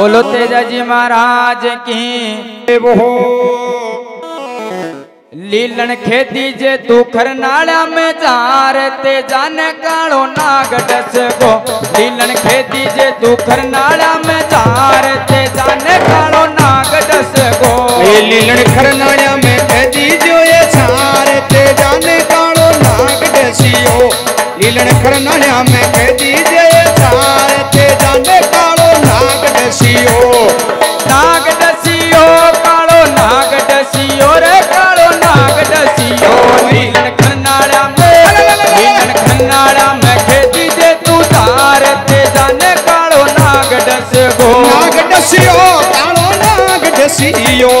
बोलो तेजा जी महाराज की वो लीलन खेती जे तू खरनाल्या में जार ते जाने कालो नाग डस गो। लीलन खेती जे तू खरनाल्या में जार ते जाने कालो नाग डस गो। लीलन खरनाल्या में खेती जो ये सार ते जाने कालो नाग डसियो। लीलन खरनाल्या में खेती जे सार ते जाने कालो नाग डसियो। नाग डसियो कालो नाग डसियो रे कालो नाग डसियो। लीलन खरनाल्या में लीलन खरनाल्या में खेती जे तू तार ते जाने कालो नाग डस गो। नाग डसियो कालो नाग डसियो।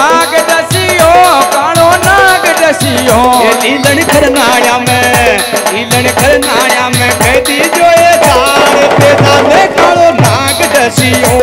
नाग डसियो कालो नाग डसियो। लीलन खरनाल्या में लीलन खरनाल्या में खेती जो ये तार ते जाने कालो नाग डसियो।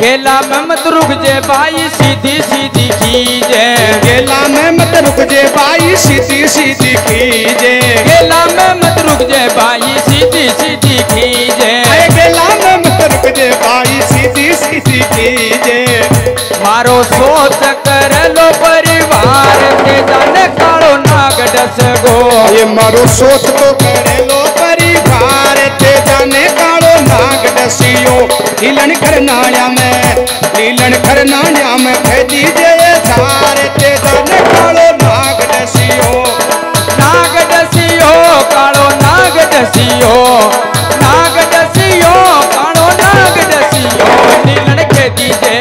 गेला में मत रुक जे भाई सीधी सीधी कीजे। गेला में मत रुक जे भाई सीधी सीधी कीजे। गेला में मत रुक जे भाई सीधी सीधी कीजे। गेला में मत रुक जे भाई सीधी सीधी कीजे। मारो सोच कर लो परिवार ते जाने कालो नाग डस गो। ये मारो सोच तो कर लो परिवार ते जाने कालो नाग डसियो। लीलन खरनाल्या में लीलन खरनाल्या में खेती जे सारे ते जाने कालो नाग डसियो। नाग डसियो कालो नाग डसियो। नाग डसियो कालो नाग डसियो। लीलन खेती जे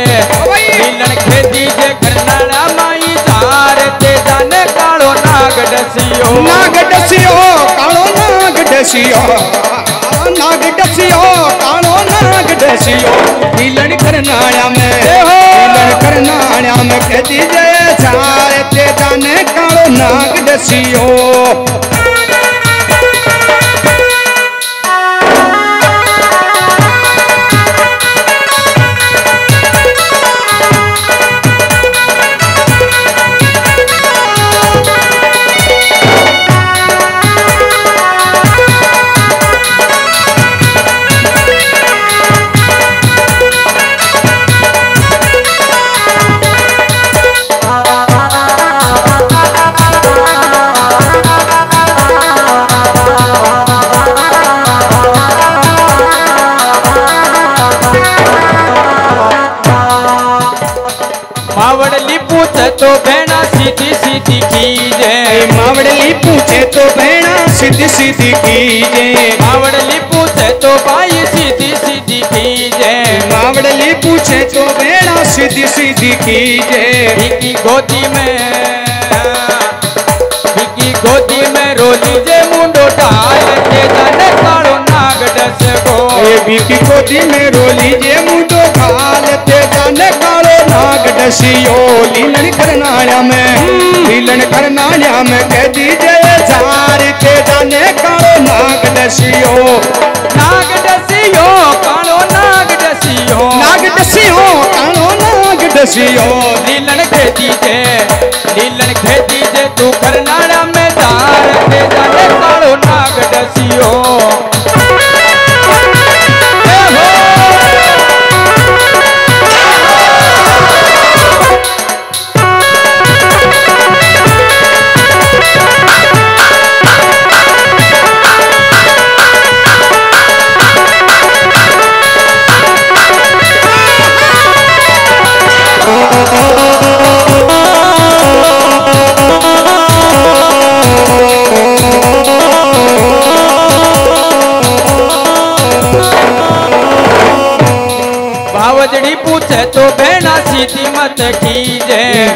खरनाल्या माई सारे ते जाने कालो नाग डसियो। नाग डसियो कालो नाग डसियो। नाग डसियो कालो नाग डसियो। लीलन खरनाल्या में लीलन खरनाल्या में खेती जे सार ते जाने कालो नाग डसियो। मावड़ली पूछे तो भेणा सीधी सीधी कीजे। मावड़ली पूछे तो भेणा सीधी सीधी कीजे। मावड़ली पूछे तो भाई सीधी सीधी कीजे। मावड़ली पूछे तो भेणा सीधी सीधी कीजे। गोदी में रोली जे मुंडो डाल ते जाने कालो नाग डस गो। बीकी गोदी में रोली जे मुंडो डाल ते जाने कालो नाग डसियो। लीलन खरनाल्या में खेती जे सार ते जाने कालो नाग डसियो। नाग डसियो कालो नाग डसियो। नाग डसियो कालो नाग डसियो। लीलन खेती जे तू खरनाल्या में तार ते जाने कालो नाग डसियो।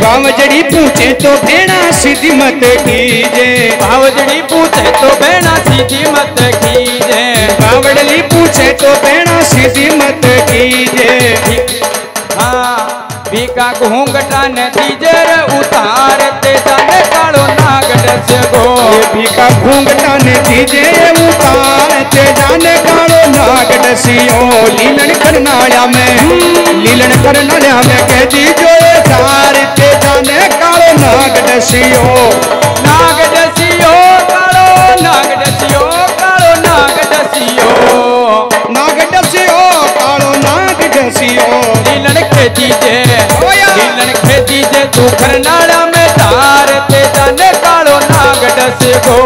भावजड़ी पूछे तो भेणा सीधी मत कीजे। भावजड़ी पूछे तो भेणा सीधी मत कीजे। भावजड़ी पूछे तो भेणा सीधी मत कीजे। बावड़ली पूछे तो भेणा सीधी मत कीजे। हाँ भीका घूंघटा न दीजर उतारते जाने कालो नागड़ से गो। भीका घूंघटा न दीजे उतारते जाने कालो नागड़ सियो। लीलन खरनाल्या में लीलन खरनाल्या में कह दीजो उतारते जाने कालो नागड़ सियो। नागड़ सियो कालो नागड़ सियो कालो नागड़ सियो नागड़ सियो कालो नागड़ सियो। लीलन खेती जे तू खरनाल्या में तारते जाने कालो नागड़ से गो।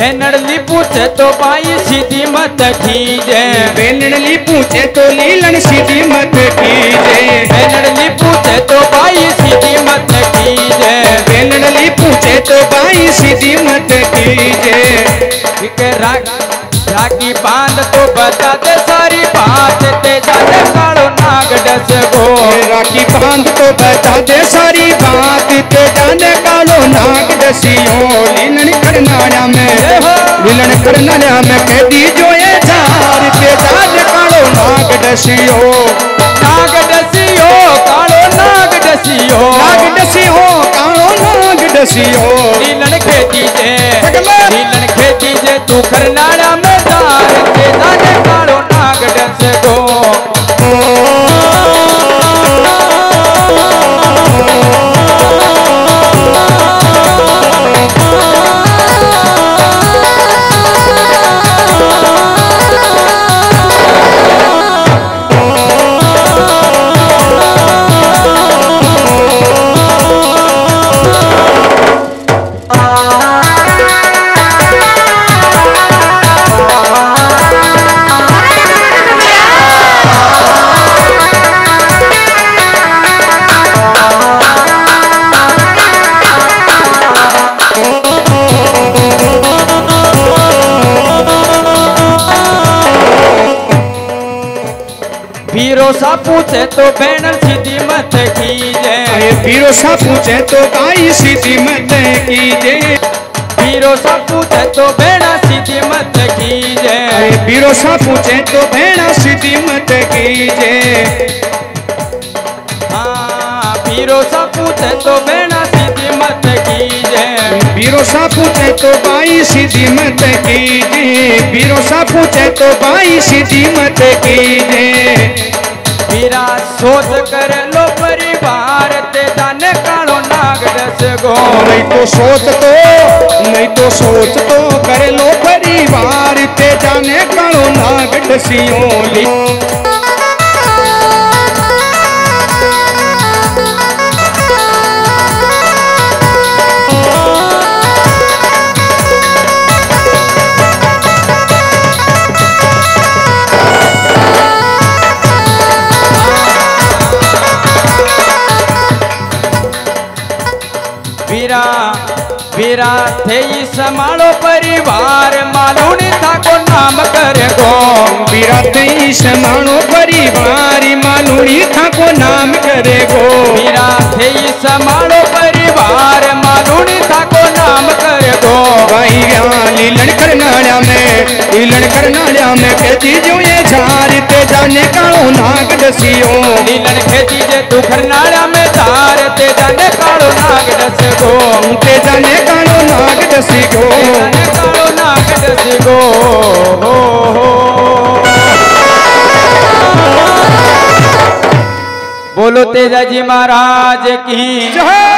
भेनड़ली पूछे तो भाई सीधी मत कीजे। भेनड़ली पूछे तो लीलन सीधी मत कीजे। भेनड़ली पूछे तो भाई सीधी मत कीजे। भेनड़ली पूछे तो भाई सीधी मत कीजे। राखी बांध तो बता दे सारी बात ते जाने कालो नागड़ से गो। राखी बांध तो बता दे सारी बात ते जाने कालो नागड़ सियो। लीलन खरनाल्या में लीलन खरनाल्या में कह दीजो ये चार ते जाने कालो नागड़ सियो। नागड़ सियो कालो नागड़ सियो नागड़ सियो कालो नागड़ सियो। लीलन खेती जे लीलन खेती जे तू खरनाल्या में चार ते जाने कालो नागड़ से गो। सा पूछे तो भेनर सीधी मत कीजे। भीरो सा पूछे तो भाई सीधी मत कीजे। भीरो सा पूछे तो भेड़ा सीधी मत कीजे। भीरो सा पूछे तो भेड़ा सीधी मत कीजे। हाँ भीरो सा पूछे तो भेड़ा सीधी मत कीजे। भीरो सा पूछे तो भाई सीधी मत कीजे। भीरो सा पूछे तो भाई सीधी मत कीजे। मीरा सोच कर लो परिवार ते जाने कालो नागड़ से गो। नहीं तो सोच तो नहीं तो सोच तो कर लो परिवार ते जाने कालो नागड़ सियो। वीरा थे समालो परिवार मालूनी था को नाम करे गो। वीरा थे समालो परिवार मालूनी था को नाम करे गो। वीरा थे समालो परिवार मालूनी था को नाम करे गो। भाई लीलन खरनाल्या में लीलन खरनाल्या में कह दीजो ये झार ते जाने कालो नागड़ सियो। लीलन कह दीजे तू खरनाल्या में झार ते जाने कालो नागड़ से गो। ते जाने सिगो कालो नागड़ सिगो। बोलो तेजाजी महाराज की जय।